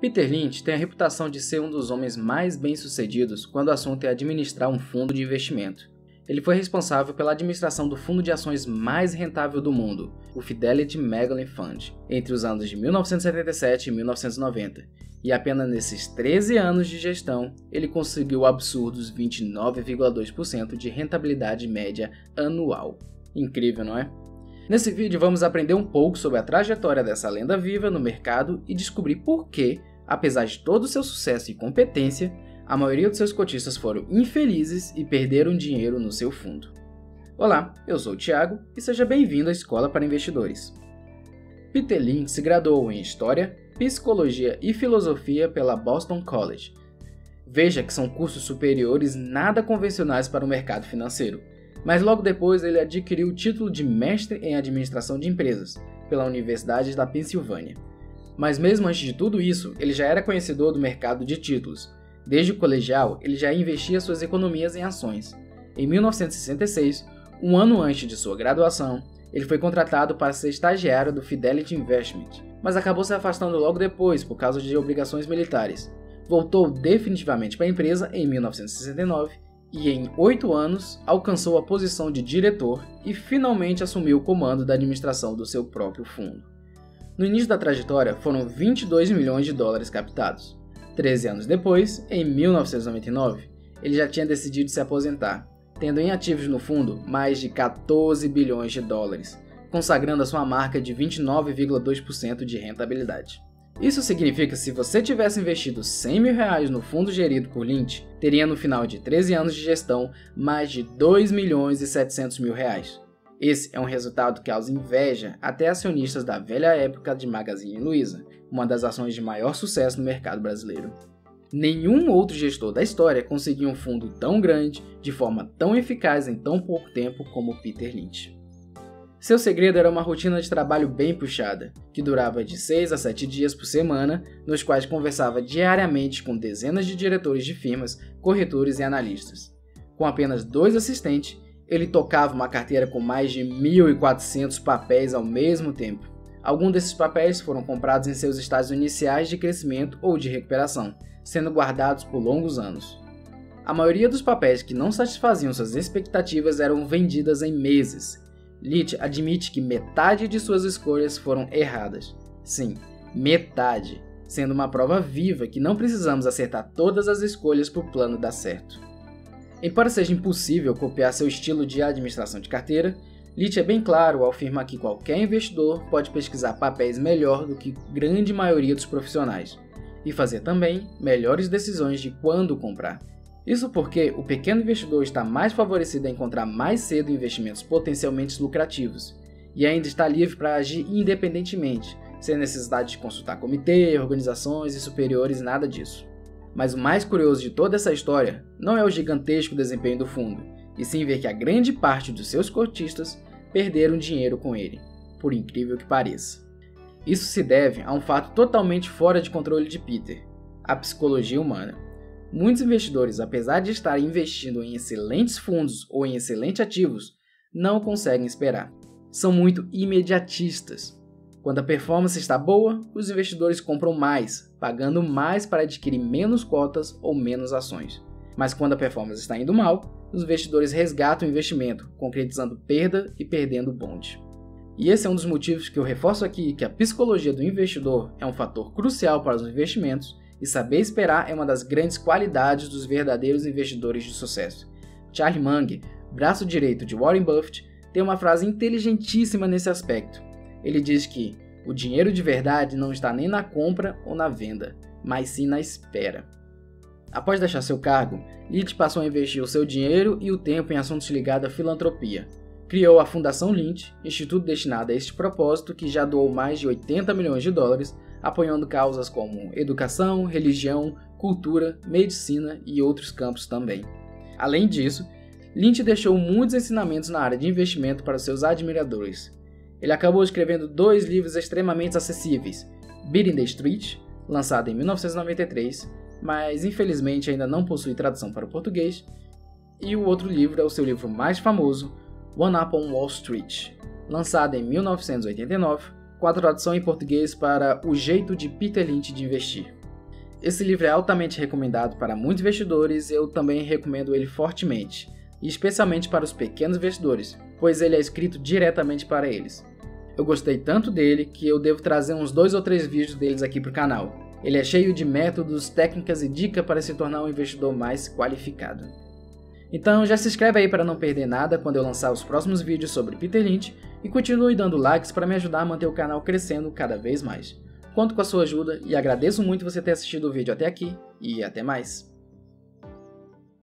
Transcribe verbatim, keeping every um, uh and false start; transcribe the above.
Peter Lynch tem a reputação de ser um dos homens mais bem-sucedidos quando o assunto é administrar um fundo de investimento. Ele foi responsável pela administração do fundo de ações mais rentável do mundo, o Fidelity Magellan Fund, entre os anos de mil novecentos e setenta e sete e mil novecentos e noventa, e apenas nesses treze anos de gestão, ele conseguiu absurdos vinte e nove vírgula dois por cento de rentabilidade média anual. Incrível, não é? Nesse vídeo vamos aprender um pouco sobre a trajetória dessa lenda viva no mercado e descobrir por que, apesar de todo o seu sucesso e competência, a maioria dos seus cotistas foram infelizes e perderam dinheiro no seu fundo. Olá, eu sou o Thiago e seja bem-vindo à Escola para Investidores. Peter Lynch se graduou em História, Psicologia e Filosofia pela Boston College. Veja que são cursos superiores nada convencionais para o mercado financeiro, mas logo depois ele adquiriu o título de Mestre em Administração de Empresas pela Universidade da Pensilvânia. Mas mesmo antes de tudo isso, ele já era conhecedor do mercado de títulos. Desde o colegial, ele já investia suas economias em ações. Em mil novecentos e sessenta e seis, um ano antes de sua graduação, ele foi contratado para ser estagiário do Fidelity Investment, mas acabou se afastando logo depois por causa de obrigações militares. Voltou definitivamente para a empresa em mil novecentos e sessenta e nove e, em oito anos, alcançou a posição de diretor e finalmente assumiu o comando da administração do seu próprio fundo. No início da trajetória, foram vinte e dois milhões de dólares captados. treze anos depois, em mil novecentos e noventa e nove, ele já tinha decidido se aposentar, tendo em ativos no fundo mais de quatorze bilhões de dólares, consagrando a sua marca de vinte e nove vírgula dois por cento de rentabilidade. Isso significa que se você tivesse investido cem mil reais no fundo gerido por Lynch, teria no final de treze anos de gestão mais de dois milhões e setecentos mil reais. Esse é um resultado que causa inveja até acionistas da velha época de Magazine Luiza, uma das ações de maior sucesso no mercado brasileiro. Nenhum outro gestor da história conseguiu um fundo tão grande, de forma tão eficaz em tão pouco tempo como Peter Lynch. Seu segredo era uma rotina de trabalho bem puxada, que durava de seis a sete dias por semana, nos quais conversava diariamente com dezenas de diretores de firmas, corretores e analistas. Com apenas dois assistentes, ele tocava uma carteira com mais de mil e quatrocentos papéis ao mesmo tempo. Alguns desses papéis foram comprados em seus estágios iniciais de crescimento ou de recuperação, sendo guardados por longos anos. A maioria dos papéis que não satisfaziam suas expectativas eram vendidas em meses. Lynch admite que metade de suas escolhas foram erradas. Sim, metade, sendo uma prova viva que não precisamos acertar todas as escolhas para o plano dar certo. Embora seja impossível copiar seu estilo de administração de carteira, Lynch é bem claro ao afirmar que qualquer investidor pode pesquisar papéis melhor do que a grande maioria dos profissionais e fazer também melhores decisões de quando comprar. Isso porque o pequeno investidor está mais favorecido a encontrar mais cedo investimentos potencialmente lucrativos e ainda está livre para agir independentemente, sem necessidade de consultar comitê, organizações e superiores, nada disso. Mas o mais curioso de toda essa história não é o gigantesco desempenho do fundo, e sim ver que a grande parte dos seus cotistas perderam dinheiro com ele, por incrível que pareça. Isso se deve a um fato totalmente fora de controle de Peter, a psicologia humana. Muitos investidores, apesar de estarem investindo em excelentes fundos ou em excelentes ativos, não conseguem esperar. São muito imediatistas. Quando a performance está boa, os investidores compram mais, pagando mais para adquirir menos cotas ou menos ações. Mas quando a performance está indo mal, os investidores resgatam o investimento, concretizando perda e perdendo o bonde. E esse é um dos motivos que eu reforço aqui, que a psicologia do investidor é um fator crucial para os investimentos e saber esperar é uma das grandes qualidades dos verdadeiros investidores de sucesso. Charlie Munger, braço direito de Warren Buffett, tem uma frase inteligentíssima nesse aspecto. Ele diz que o dinheiro de verdade não está nem na compra ou na venda, mas sim na espera. Após deixar seu cargo, Lynch passou a investir o seu dinheiro e o tempo em assuntos ligados à filantropia. Criou a Fundação Lynch, instituto destinado a este propósito que já doou mais de oitenta milhões de dólares, apoiando causas como educação, religião, cultura, medicina e outros campos também. Além disso, Lynch deixou muitos ensinamentos na área de investimento para seus admiradores. Ele acabou escrevendo dois livros extremamente acessíveis, Beating the Street, lançado em mil novecentos e noventa e três, mas infelizmente ainda não possui tradução para o português, e o outro livro é o seu livro mais famoso, One Up on Wall Street, lançado em mil novecentos e oitenta e nove, com a tradução em português para O Jeito de Peter Lynch de Investir. Esse livro é altamente recomendado para muitos investidores e eu também recomendo ele fortemente, e especialmente para os pequenos investidores, pois ele é escrito diretamente para eles. Eu gostei tanto dele que eu devo trazer uns dois ou três vídeos deles aqui para o canal. Ele é cheio de métodos, técnicas e dicas para se tornar um investidor mais qualificado. Então já se inscreve aí para não perder nada quando eu lançar os próximos vídeos sobre Peter Lynch e continue dando likes para me ajudar a manter o canal crescendo cada vez mais. Conto com a sua ajuda e agradeço muito você ter assistido o vídeo até aqui e até mais!